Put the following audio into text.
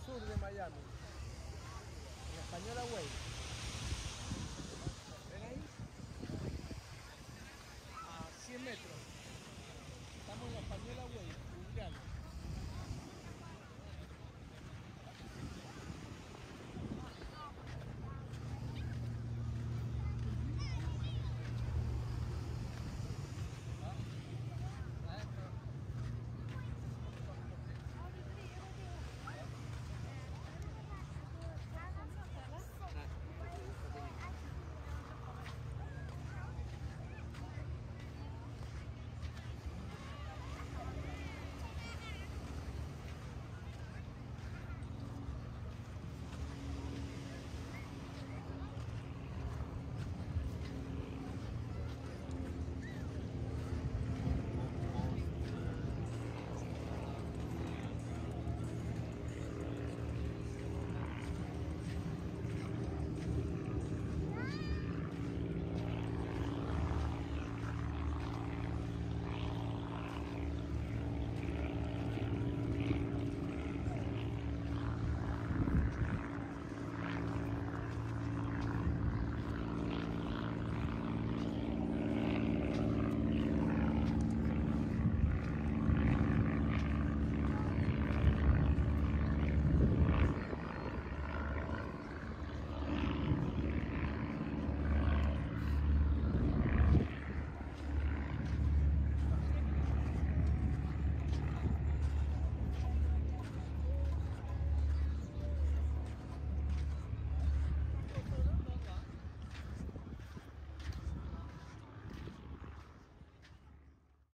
Sur de Miami, en Española Way.